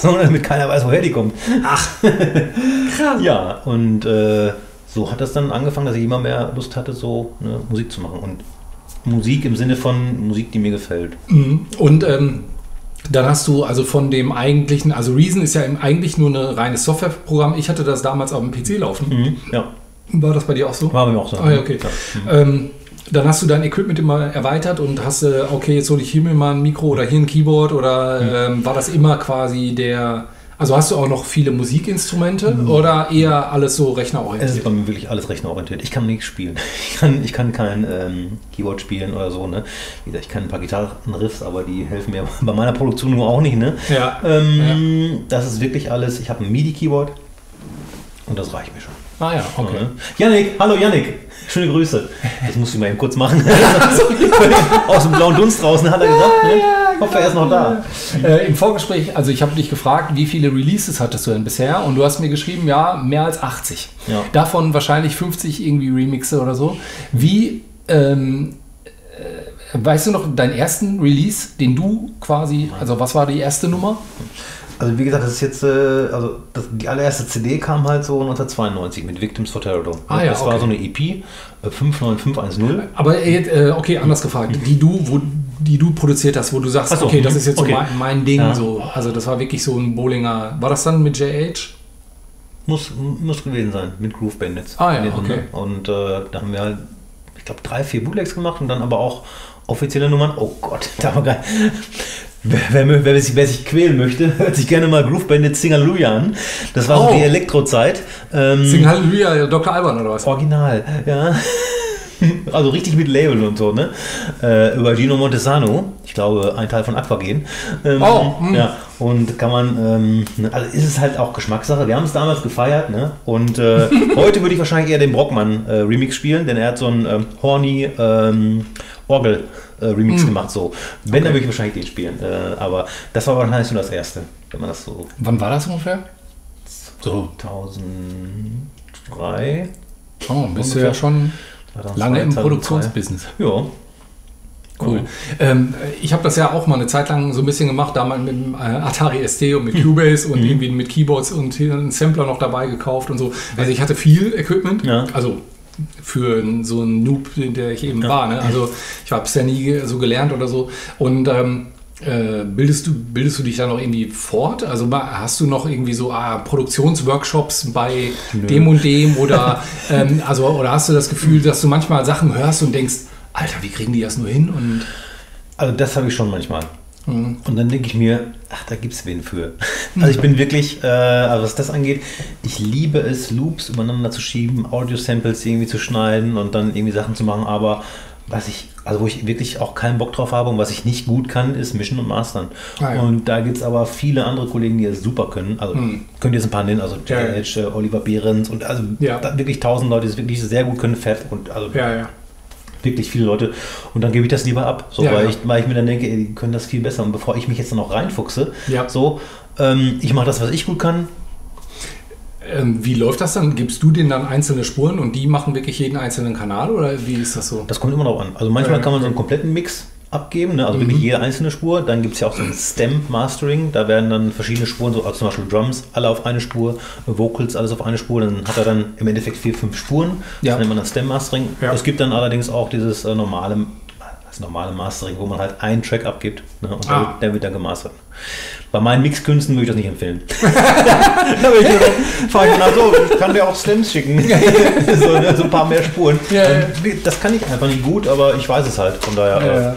sondern damit keiner weiß, woher die kommt. Ach, krass. Ja, und äh, so hat das dann angefangen, dass ich immer mehr Lust hatte, so ne, Musik zu machen. Und Musik im Sinne von Musik, die mir gefällt. Und ähm, dann hast du also von dem eigentlichen, also Reason ist ja eigentlich nur ein reines Softwareprogramm. Ich hatte das damals auf dem P C laufen. Mhm, ja. War das bei dir auch so? War bei mir auch so. Ah, ja, okay. Ja. Ähm, Dann hast du dein Equipment immer erweitert und hast, okay, jetzt hole ich hier mir mal ein Mikro oder hier ein Keyboard oder ähm, war das immer quasi der, also hast du auch noch viele Musikinstrumente mhm. oder eher alles so rechnerorientiert? Es ist bei mir wirklich alles rechnerorientiert. Ich kann nichts spielen. Ich kann, ich kann kein ähm, Keyboard spielen oder so, ne? Wie gesagt, ich kann ein paar Gitarrenriffs, aber die helfen mir bei meiner Produktion nur auch nicht, ne? Ja. Ähm, ja. Das ist wirklich alles. Ich habe ein MIDI-Keyboard und das reicht mir schon. Ah ja, okay. Yannick, hallo Yannick, schöne Grüße. Das musst du mal eben kurz machen. Aus dem blauen Dunst draußen hat er gesagt, ne? Ich hoffe, er ist noch da. Äh, Im Vorgespräch, also ich habe dich gefragt, wie viele Releases hattest du denn bisher? Und du hast mir geschrieben, ja, mehr als achtzig. Ja. Davon wahrscheinlich fünfzig irgendwie Remixe oder so. Wie, ähm, äh, weißt du noch deinen ersten Release, den du quasi, also was war die erste Nummer? Also wie gesagt, das ist jetzt, also das, die allererste C D kam halt so neunzehnhundertzweiundneunzig mit Victims for Terror. Ah, ja, das okay. war so eine E P, fünf neun fünf eins null. Aber äh, okay, anders gefragt, die du, wo, die du produziert hast, wo du sagst, so, okay, das ist jetzt okay. so mein, mein Ding. Ja. So. Also das war wirklich so ein Bolinger. War das dann mit J H? Muss, muss gewesen sein, mit Groove Bandits. Ah ja, okay. Runde. Und äh, da haben wir halt, ich glaube, drei, vier Bootlegs gemacht und dann aber auch offizielle Nummern. Oh Gott, da war geil. Wer, wer, wer, sich, wer sich quälen möchte, hört sich gerne mal Groove Bandits Sing Hallelujah an. Das war oh. so die Elektrozeit. Ähm, Sing Hallelujah, Doktor Alban oder was? Original, ja. Also richtig mit Label und so, ne? Äh, über Gino Montesano, ich glaube, ein Teil von Aquagen. Ähm, oh, mh. Ja. Und kann man, ähm, also ist es halt auch Geschmackssache. Wir haben es damals gefeiert, ne? Und äh, heute würde ich wahrscheinlich eher den Brockmann äh, Remix spielen, denn er hat so einen ähm, horny ähm, Orgel. Äh, Remix mm. gemacht, so. Wenn, okay. dann würde ich wahrscheinlich den spielen. Äh, aber das war wahrscheinlich so das Erste, wenn man das so... Wann war das ungefähr? zweitausenddrei. Oh, bist du ja schon lange im Produktionsbusiness. Ja. Cool. Ähm, ich habe das ja auch mal eine Zeit lang so ein bisschen gemacht, damals mit dem Atari S T und mit Cubase und mhm. irgendwie mit Keyboards und einen Sampler noch dabei gekauft und so. Also ich hatte viel Equipment, ja. also... für so einen Noob, der ich eben ja. war. Ne? Also ich habe es ja nie so gelernt oder so. Und ähm, äh, bildest, du, bildest du dich da noch irgendwie fort? Also hast du noch irgendwie so ah, Produktionsworkshops bei Nö. dem und dem? Oder, ähm, also, oder hast du das Gefühl, dass du manchmal Sachen hörst und denkst, Alter, wie kriegen die das nur hin? Und also das habe ich schon manchmal. Mhm. Und dann denke ich mir, ach, da gibt es wen für. Also ich bin wirklich, äh, also was das angeht, ich liebe es, Loops übereinander zu schieben, Audio-Samples irgendwie zu schneiden und dann irgendwie Sachen zu machen, aber was ich, also wo ich wirklich auch keinen Bock drauf habe und was ich nicht gut kann, ist Mischen und Mastern. Ah, ja. Und da gibt es aber viele andere Kollegen, die es super können. Also mhm. könnt ihr jetzt ein paar nennen, also J H, ja. Oliver Behrens und also ja. wirklich tausend Leute, die es wirklich sehr gut können, Fett und also ja, ja. wirklich viele Leute und dann gebe ich das lieber ab, so, ja, weil, ja. Ich, weil ich mir dann denke, ey, die können das viel besser und bevor ich mich jetzt dann noch reinfuchse, ja. so, ähm, ich mache das, was ich gut kann. Ähm, wie läuft das dann? Gibst du denen dann einzelne Spuren und die machen wirklich jeden einzelnen Kanal oder wie ist das so? Das kommt immer noch an. Also manchmal äh, kann man so einen kompletten Mix abgeben, ne? Also mhm. wirklich jede einzelne Spur. Dann gibt es ja auch so ein Stamp-Mastering, da werden dann verschiedene Spuren, so also zum Beispiel Drums, alle auf eine Spur, Vocals, alles auf eine Spur, dann hat er dann im Endeffekt vier, fünf Spuren, ja. das nennt man dann Stamp-Mastering. Ja. Es gibt dann allerdings auch dieses äh, normale, das normale Mastering, wo man halt einen Track abgibt, ne? Und ah. der wird dann gemastert. Bei meinen Mixkünsten würde ich das nicht empfehlen. Da würde ich nur so fragen, na so, ich kann dir auch Slams schicken. So, ne, so ein paar mehr Spuren. Ja, ja. Das kann ich einfach nicht gut, aber ich weiß es halt. Von daher. Ja, ja.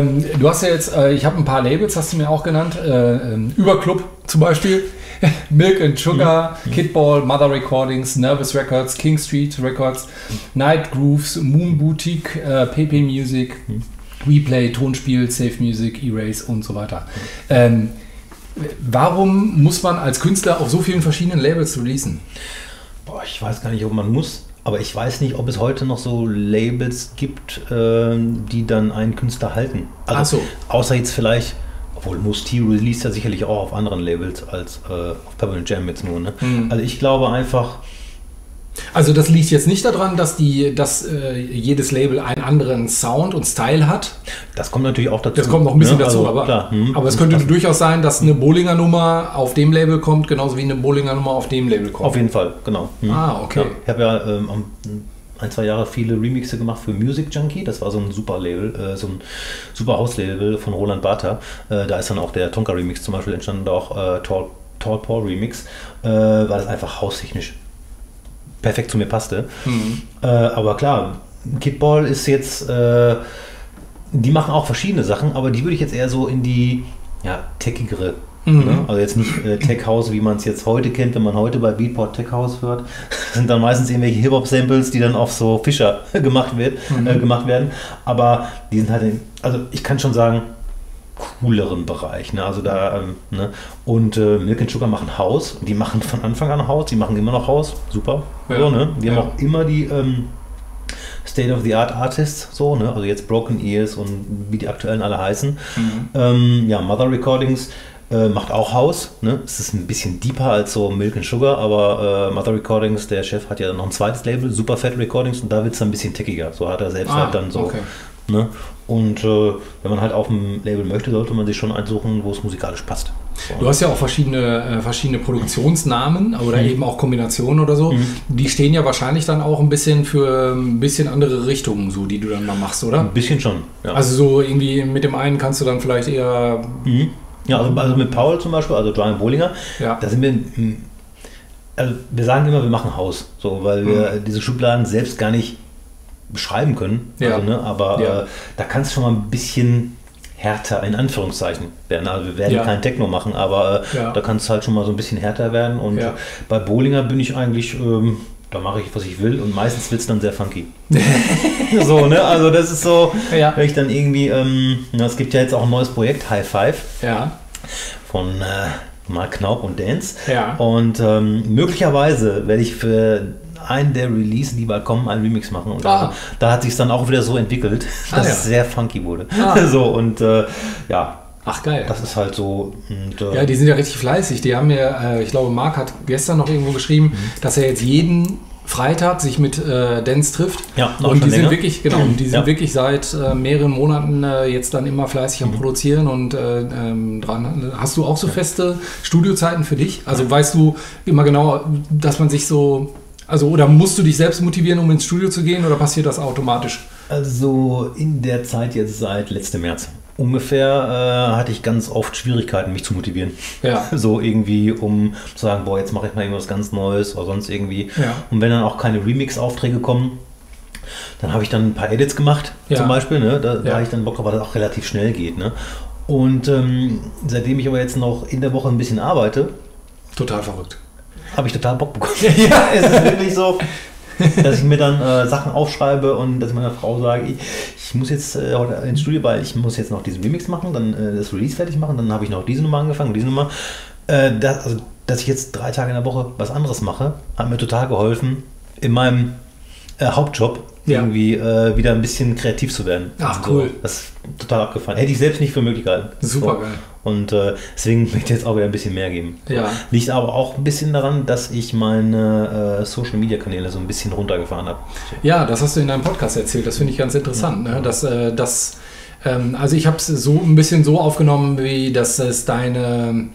Ähm, du hast ja jetzt, äh, ich habe ein paar Labels, hast du mir auch genannt. Äh, Überclub zum Beispiel. Milk and Sugar, mhm. Kidball, Mother Recordings, Nervous Records, King Street Records, mhm. Night Grooves, Moon Boutique, äh, P P Music. Mhm. Replay, Tonspiel, Safe Music, Erase und so weiter. Ähm, warum muss man als Künstler auf so vielen verschiedenen Labels releasen? Boah, ich weiß gar nicht, ob man muss. Aber ich weiß nicht, ob es heute noch so Labels gibt, äh, die dann einen Künstler halten. Also, ach so. Außer jetzt vielleicht, obwohl Musti released ja sicherlich auch auf anderen Labels als äh, auf Permanent Jam jetzt nur. Ne? Mhm. Also ich glaube einfach... Also das liegt jetzt nicht daran, dass, die, dass äh, jedes Label einen anderen Sound und Style hat. Das kommt natürlich auch dazu. Das kommt noch ein bisschen ne? dazu, also, aber, klar. Hm, aber es könnte passen. Durchaus sein, dass eine Bollinger Nummer auf dem Label kommt, genauso wie eine Bollinger Nummer auf dem Label kommt. Auf jeden Fall, genau. Hm. Ah, okay. Ja, ich habe ja ähm, ein, zwei Jahre viele Remixe gemacht für Music Junkie. Das war so ein super Label, äh, so ein super House-Label von Roland Bartha. Äh, da ist dann auch der Tonka-Remix zum Beispiel entstanden, da auch äh, Tall, Tall Paul Remix, äh, weil das einfach haustechnisch perfekt zu mir passte. Mhm. Äh, aber klar, Kid Ball ist jetzt, äh, die machen auch verschiedene Sachen, aber die würde ich jetzt eher so in die ja, techigere, mhm. ne? Also jetzt nicht äh, Tech House, wie man es jetzt heute kennt, wenn man heute bei Beatport Tech House hört, sind dann meistens irgendwelche Hip-Hop-Samples, die dann auf so Fischer gemacht, wird, mhm. äh, gemacht werden, aber die sind halt, in, also ich kann schon sagen, cooleren Bereich, ne? Also da ähm, ne? Und äh, Milk and Sugar machen House, die machen von Anfang an House, die machen immer noch House, super, ja, so, ne? Die ja. haben auch immer die ähm, State of the Art Artists, so, ne? Also jetzt Broken Ears und wie die aktuellen alle heißen, mhm. ähm, ja, Mother Recordings äh, macht auch House, ne? Es ist ein bisschen deeper als so Milk and Sugar, aber äh, Mother Recordings, der Chef hat ja noch ein zweites Label, Super Fat Recordings, und da wird es dann ein bisschen tickiger, so hat er selbst ah, halt dann so, okay. ne? Und äh, wenn man halt auf dem Label möchte, sollte man sich schon einsuchen, wo es musikalisch passt. So. Du hast ja auch verschiedene, äh, verschiedene Produktionsnamen oder mhm. eben auch Kombinationen oder so. Mhm. Die stehen ja wahrscheinlich dann auch ein bisschen für ein bisschen andere Richtungen, so, die du dann mal machst, oder? Ein bisschen schon, ja. Also so irgendwie mit dem einen kannst du dann vielleicht eher... Mhm. Ja, also, also mit Paul zum Beispiel, also Brian Bollinger, ja. da sind wir... Also wir sagen immer, wir machen Haus, so, weil mhm. wir diese Schubladen selbst gar nicht beschreiben können, ja. also, ne, aber ja. äh, da kann es schon mal ein bisschen härter in Anführungszeichen werden. Also wir werden ja. kein Techno machen, aber äh, ja. da kann es halt schon mal so ein bisschen härter werden. Und ja. bei Bollinger bin ich eigentlich, ähm, da mache ich, was ich will, und meistens wird es dann sehr funky. So, ne? Also das ist so, ja. wenn ich dann irgendwie, ähm, na, es gibt ja jetzt auch ein neues Projekt, High Five, ja. von äh, Mark Knaub und Dance. Ja. Und ähm, möglicherweise werde ich für einen der Release, die bald kommen, einen Remix machen. Und ah. da, da hat sich dann auch wieder so entwickelt, dass ah, ja. es sehr funky wurde. Ah. So, und äh, ja. Ach geil. Das ist halt so. Und, äh, ja, die sind ja richtig fleißig. Die haben ja, äh, ich glaube, Marc hat gestern noch irgendwo geschrieben, mhm. dass er jetzt jeden Freitag sich mit äh, Dance trifft. Ja, und die, sind wirklich, genau, und die sind ja. wirklich seit äh, mehreren Monaten äh, jetzt dann immer fleißig am mhm. Produzieren und äh, ähm, dran. Hast du auch so ja. feste Studiozeiten für dich? Also ja. weißt du immer genau, dass man sich so... Also, oder musst du dich selbst motivieren, um ins Studio zu gehen, oder passiert das automatisch? Also, in der Zeit jetzt seit letztem März ungefähr äh, hatte ich ganz oft Schwierigkeiten, mich zu motivieren. Ja. So irgendwie, um zu sagen, boah, jetzt mache ich mal irgendwas ganz Neues oder sonst irgendwie. Ja. Und wenn dann auch keine Remix-Aufträge kommen, dann habe ich dann ein paar Edits gemacht, ja. zum Beispiel. Ne? Da, ja. da habe ich dann Bock, aber das auch relativ schnell geht. Ne? Und ähm, seitdem ich aber jetzt noch in der Woche ein bisschen arbeite... Total verrückt. Habe ich total Bock bekommen. Ja, es ist wirklich so, dass ich mir dann äh, Sachen aufschreibe und dass ich meiner Frau sage, ich, ich muss jetzt äh, ins Studio, weil ich muss jetzt noch diesen Remix machen, dann äh, das Release fertig machen, dann habe ich noch diese Nummer angefangen, diese Nummer. Äh, das, also, dass ich jetzt drei Tage in der Woche was anderes mache, hat mir total geholfen, in meinem äh, Hauptjob ja. irgendwie äh, wieder ein bisschen kreativ zu werden. Ach so, cool. Das ist total abgefahren. Hätte ich selbst nicht für möglich gehalten. Super so. Geil. Und äh, deswegen möchte ich jetzt auch wieder ein bisschen mehr geben. Ja. Liegt aber auch ein bisschen daran, dass ich meine äh, Social-Media-Kanäle so ein bisschen runtergefahren habe. Ja, das hast du in deinem Podcast erzählt. Das finde ich ganz interessant. Ja. Ne? Dass, äh, dass, ähm, also ich habe es so ein bisschen so aufgenommen, wie dass es deine...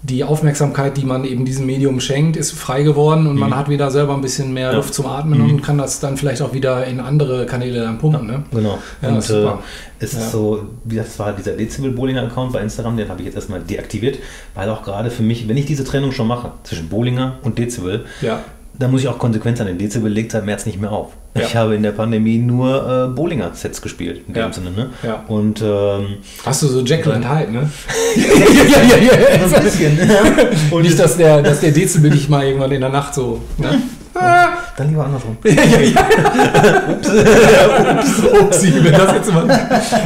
Die Aufmerksamkeit, die man eben diesem Medium schenkt, ist frei geworden und mhm. man hat wieder selber ein bisschen mehr ja. Luft zum Atmen mhm. und kann das dann vielleicht auch wieder in andere Kanäle dann pumpen. Ne? Genau. Ja, und das ist äh, es ja. ist so, das war dieser Dezibel-Bolinger-Account bei Instagram, den habe ich jetzt erstmal deaktiviert, weil auch gerade für mich, wenn ich diese Trennung schon mache zwischen Bolinger und Dezibel, ja. dann muss ich auch konsequent sein. Den Dezibel legt seit März nicht mehr auf. Ja. Ich habe in der Pandemie nur äh, Bollinger-Sets gespielt, in dem ja. Sinne, ne? Ja. Und, ähm, hast du so Jekyll and Hyde, ne? Ja, ja, ja, ja. So ein bisschen. Und nicht, dass der, dass der Dezibel dich mal irgendwann in der Nacht so, ne? Dann lieber andersrum. Ja, ja, ja. Ups. Ja, ups, upsi, wenn das jetzt mal...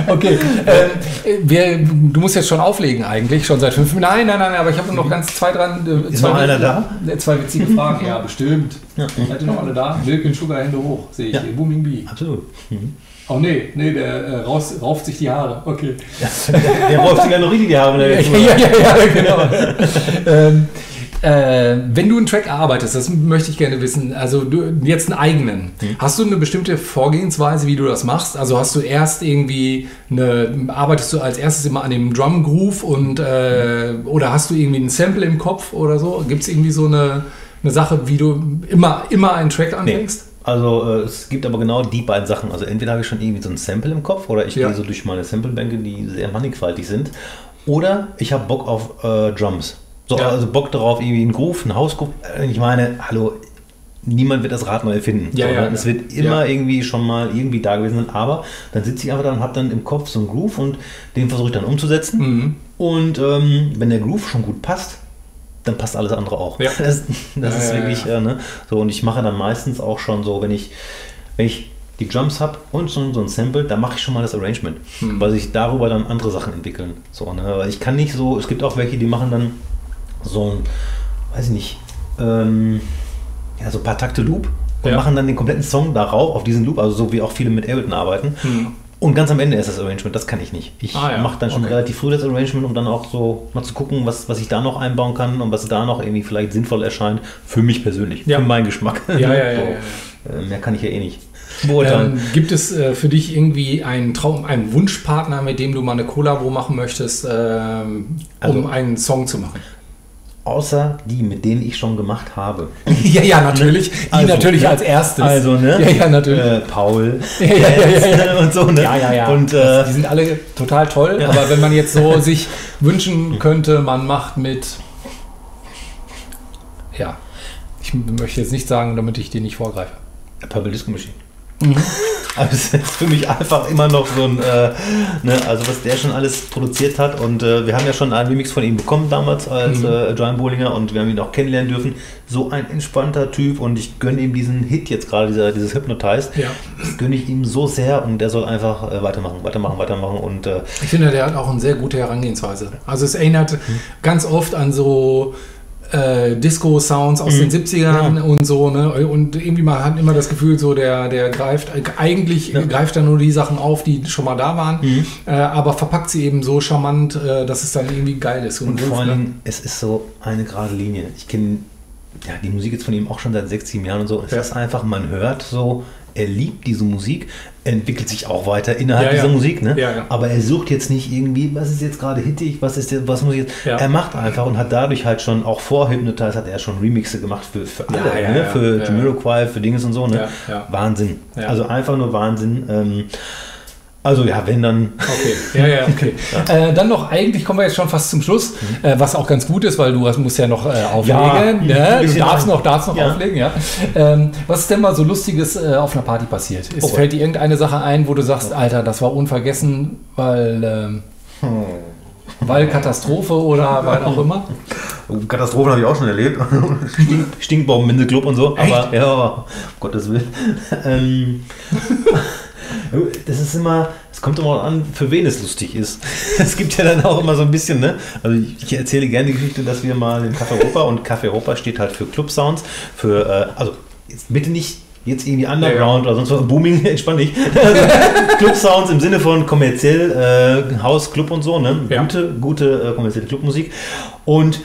Okay, äh, wir, du musst jetzt schon auflegen eigentlich, schon seit fünf Minuten. Nein, nein, nein, aber ich habe noch ganz zwei, drei... Äh, ist noch einer da? Zwei witzige Fragen, ja, bestimmt. Ja. Seid ihr noch alle da? Milk and Sugar, Hände hoch, sehe ich. Ja. Booming Bee. Absolut. Mhm. Oh nee, nee, der äh, raus, rauft sich die Haare. Okay. Der rauft sogar noch richtig die Haare. Der ja, ja, ja, ja, genau. ähm, äh, wenn du einen Track erarbeitest, das möchte ich gerne wissen, also du, jetzt einen eigenen, mhm. hast du eine bestimmte Vorgehensweise, wie du das machst? Also hast du erst irgendwie, eine, arbeitest du als erstes immer an dem Drum Groove und, äh, mhm. oder hast du irgendwie ein Sample im Kopf oder so? Gibt es irgendwie so eine, eine Sache, wie du immer, immer einen Track anfängst? Nee. Also es gibt aber genau die beiden Sachen. Also entweder habe ich schon irgendwie so ein Sample im Kopf oder ich ja. gehe so durch meine Samplebänke, die sehr mannigfaltig sind. Oder ich habe Bock auf äh, Drums. So, ja. Also Bock darauf, irgendwie einen Groove, einen Hausgroove. Ich meine, hallo, niemand wird das Rad neu erfinden. Ja, so, ja, es ja. wird immer ja. irgendwie schon mal irgendwie da gewesen sein. Aber dann sitze ich einfach da und habe dann im Kopf so einen Groove und den versuche ich dann umzusetzen. Mhm. Und ähm, wenn der Groove schon gut passt, dann passt alles andere auch. Ja. Das, das ja, ist wirklich, ja, ja. Äh, ne? So, und ich mache dann meistens auch schon so, wenn ich, wenn ich die Drums habe und so, so ein Sample, dann mache ich schon mal das Arrangement, hm. weil sich darüber dann andere Sachen entwickeln. So, ne? Weil ich kann nicht so, es gibt auch welche, die machen dann so ein, weiß ich nicht, ähm, ja, so ein paar Takte Loop und ja. machen dann den kompletten Song darauf, auf diesen Loop, also so wie auch viele mit Ableton arbeiten. Hm. Und ganz am Ende ist das Arrangement, das kann ich nicht. Ich ah, ja. mache dann schon okay. relativ früh das Arrangement, um dann auch so mal zu gucken, was, was ich da noch einbauen kann und was da noch irgendwie vielleicht sinnvoll erscheint. Für mich persönlich, ja. für meinen Geschmack. Ja, ja, ja, so. ja. Mehr kann ich ja eh nicht. Ähm, gibt es äh, für dich irgendwie einen Traum, einen Wunschpartner, mit dem du mal eine Kollabo machen möchtest, ähm, also, um einen Song zu machen? Außer die, mit denen ich schon gemacht habe. ja, ja, natürlich. Die also, natürlich ne? als erstes. Also, ne? Ja, ja, natürlich. Äh, Paul. Ja, ja, ja, ja, ja. Und so, ne? Ja, ja, ja. Und, äh, die sind alle total toll. Ja. Aber wenn man jetzt so sich wünschen könnte, man macht mit... Ja. Ich möchte jetzt nicht sagen, damit ich dir nicht vorgreife. Purple Disco Machine. Mhm. Aber es ist für mich einfach immer noch so ein, äh, ne, also was der schon alles produziert hat und äh, wir haben ja schon einen Remix von ihm bekommen damals als mhm. äh, Joan Bohlinger und wir haben ihn auch kennenlernen dürfen. So ein entspannter Typ und ich gönne ihm diesen Hit jetzt gerade, dieser, dieses Hypnotized, ja. das gönne ich ihm so sehr und der soll einfach äh, weitermachen, weitermachen, weitermachen und äh, ich finde, der hat auch eine sehr gute Herangehensweise. Also es erinnert mhm. ganz oft an so Äh, Disco-Sounds aus mhm. den siebzigern ja. und so, ne? Und irgendwie man hat immer das Gefühl, so der, der greift, eigentlich ja. greift er nur die Sachen auf, die schon mal da waren, mhm. äh, aber verpackt sie eben so charmant, äh, dass es dann irgendwie geil ist. Und, und vor allen Dingen, ne? es ist so eine gerade Linie. Ich kenne ja, die Musik jetzt von ihm auch schon seit sechs, sieben Jahren und so. Und ja. Es ist einfach, man hört so, er liebt diese Musik, entwickelt sich auch weiter innerhalb ja, ja. dieser Musik, ne? Ja, ja. Aber er sucht jetzt nicht irgendwie, was ist jetzt gerade hittig, was ist jetzt, was muss ich jetzt, ja. er macht einfach und hat dadurch halt schon, auch vor Hypnotize hat er schon Remixe gemacht für, für alle, ja, ja, ne? Ja, für ja, Jamiroquai, ja. für Dinges und so, ne? Ja, ja. Wahnsinn, ja. also einfach nur Wahnsinn. Ähm, Also ja, wenn dann... Okay, ja, ja, okay. ja. Äh, dann noch, eigentlich kommen wir jetzt schon fast zum Schluss, mhm. äh, was auch ganz gut ist, weil du hast, musst ja noch äh, auflegen. Ja, ne? Du darfst noch, darfst noch ja. auflegen, ja. Ähm, was ist denn mal so Lustiges äh, auf einer Party passiert? Ist, oh, fällt dir irgendeine Sache ein, wo du sagst, oh. Alter, das war unvergessen, weil... Ähm, hm. Weil Katastrophe oder weil auch immer? Katastrophen habe ich auch schon erlebt. Stink, Stinkbomben, Mindelclub und so. Echt? Aber ja, um Gottes Willen. Ähm... Das ist immer, es kommt immer an, für wen es lustig ist. Es gibt ja dann auch immer so ein bisschen, ne? Also ich, ich erzähle gerne die Geschichte, dass wir mal in Café Europa und Café Europa steht halt für Club Sounds, für, äh, also jetzt bitte nicht jetzt irgendwie Underground ja, ja. oder sonst was, Booming, entspann dich. Also Club Sounds im Sinne von kommerziell, äh, Haus, Club und so, ne? Ja. Gute, gute äh, kommerzielle Clubmusik. Und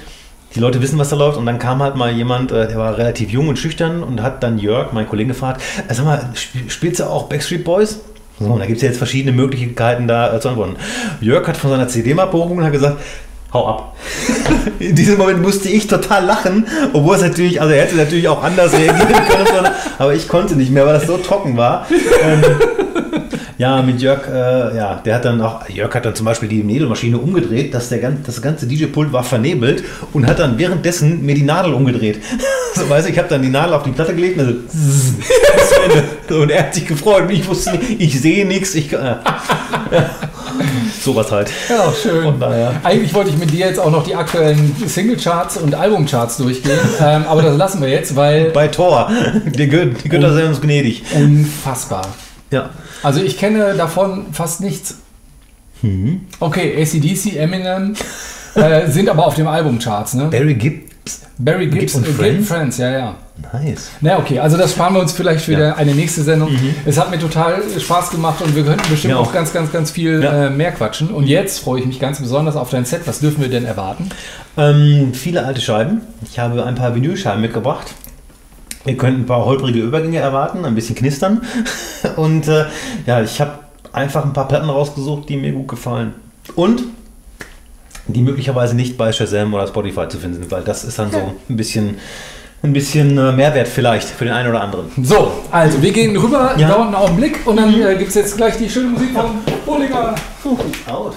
die Leute wissen, was da läuft und dann kam halt mal jemand, der war relativ jung und schüchtern und hat dann Jörg, mein Kollege, gefragt, sag mal, spielst du auch Backstreet Boys? So, und da gibt es ja jetzt verschiedene Möglichkeiten da zu antworten. Jörg hat von seiner C D-Mappe und hat gesagt, hau ab. In diesem Moment musste ich total lachen, obwohl es natürlich, also er hätte natürlich auch anders reagieren können, aber ich konnte nicht mehr, weil das so trocken war. Ähm, Ja, mit Jörg, äh, ja, der hat dann auch, Jörg hat dann zum Beispiel die Nebelmaschine umgedreht, dass der ganze, das ganze D J-Pult war vernebelt und hat dann währenddessen mir die Nadel umgedreht. So, weißt du, ich habe dann die Nadel auf die Platte gelegt und, so, und er hat sich gefreut und ich wusste nicht, ich sehe nichts. Ich, äh, ja. sowas halt. Ja, schön. Naja. Eigentlich wollte ich mit dir jetzt auch noch die aktuellen Singlecharts und Albumcharts durchgehen, ähm, aber das lassen wir jetzt, weil... Bei Tor, die Götter sind uns gnädig. Unfassbar. Ja. Also ich kenne davon fast nichts. Hm. Okay, A C D C, Eminem äh, sind aber auf dem Albumcharts, ne? Barry Gibbs. Barry Gibbs und Friends? Friends, ja, ja. Nice. Na okay, also das sparen wir uns vielleicht für ja. eine nächste Sendung. Mhm. Es hat mir total Spaß gemacht und wir könnten bestimmt ja. auch ganz, ganz, ganz viel ja. äh, mehr quatschen. Und jetzt freue ich mich ganz besonders auf dein Set. Was dürfen wir denn erwarten? Ähm, viele alte Scheiben. Ich habe ein paar Vinylscheiben mitgebracht. Ihr könnt ein paar holprige Übergänge erwarten, ein bisschen knistern. Und äh, ja, ich habe einfach ein paar Platten rausgesucht, die mir gut gefallen. Und die möglicherweise nicht bei Shazam oder Spotify zu finden sind, weil das ist dann so ein bisschen... Ein bisschen Mehrwert vielleicht für den einen oder anderen. So, also wir gehen rüber, ja. dauert einen Augenblick und dann äh, gibt es jetzt gleich die schöne Musik von Oliver. Out.